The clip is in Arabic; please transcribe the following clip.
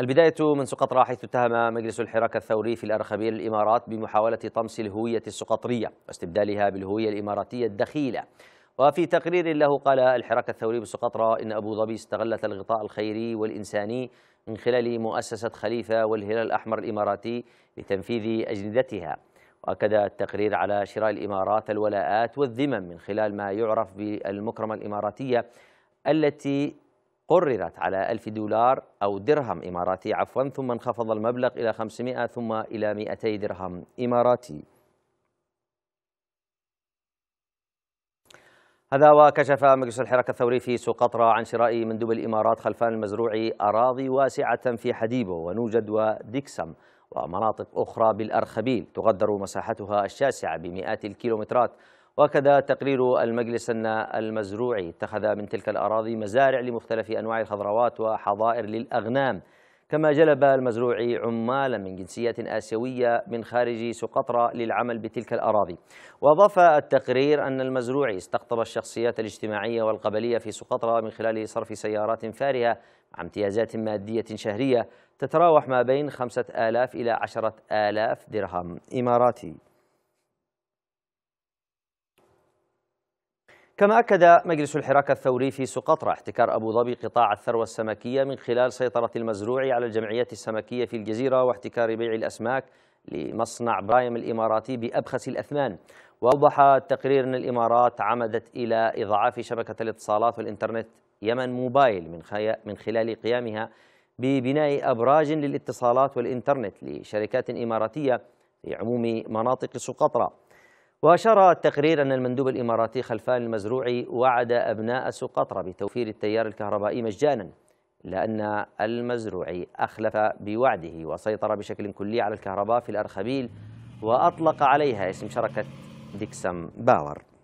البداية من سقطرى، حيث اتهم مجلس الحراك الثوري في الأرخبيل الإمارات بمحاولة طمس الهوية السقطرية واستبدالها بالهوية الإماراتية الدخيلة. وفي تقرير له قال الحراك الثوري بسقطرى إن أبو ظبي استغلت الغطاء الخيري والإنساني من خلال مؤسسة خليفة والهلال الأحمر الإماراتي لتنفيذ أجندتها. وأكد التقرير على شراء الإمارات الولاءات والذمم من خلال ما يعرف بالمكرمة الإماراتية التي قررت على $1000 أو درهم إماراتي عفوا، ثم انخفض المبلغ إلى 500 ثم إلى 200 درهم إماراتي. هذا. وكشف مجلس الحراك الثوري في سقطرى عن شراء مندوب الإمارات خلفان المزروعي أراضي واسعة في حديبة ونوجد وديكسام ومناطق أخرى بالأرخبيل تقدر مساحتها الشاسعة بمئات الكيلومترات. وكذا تقرير المجلس أن المزروعي اتخذ من تلك الأراضي مزارع لمختلف أنواع الخضروات وحظائر للأغنام. كما جلب المزروعي عمالا من جنسيات آسيوية من خارج سقطرى للعمل بتلك الأراضي. وأضاف التقرير أن المزروعي استقطب الشخصيات الاجتماعية والقبلية في سقطرى من خلال صرف سيارات فارهة مع امتيازات مادية شهرية تتراوح ما بين 5000 إلى 10000 درهم إماراتي. كما أكد مجلس الحراك الثوري في سقطرى احتكار أبو ظبي قطاع الثروة السمكية من خلال سيطرة المزروعي على الجمعيات السمكية في الجزيرة واحتكار بيع الأسماك لمصنع برايم الإماراتي بأبخس الأثمان. وأوضح التقرير أن الإمارات عمدت إلى إضعاف شبكة الاتصالات والإنترنت يمن موبايل من خلال قيامها ببناء أبراج للاتصالات والإنترنت لشركات إماراتية في عموم مناطق سقطرى. وأشار التقرير أن المندوب الإماراتي خلفان المزروعي وعد أبناء سقطرى بتوفير التيار الكهربائي مجانا، لأن المزروعي أخلف بوعده وسيطر بشكل كلي على الكهرباء في الأرخبيل وأطلق عليها اسم شركة ديكسام باور.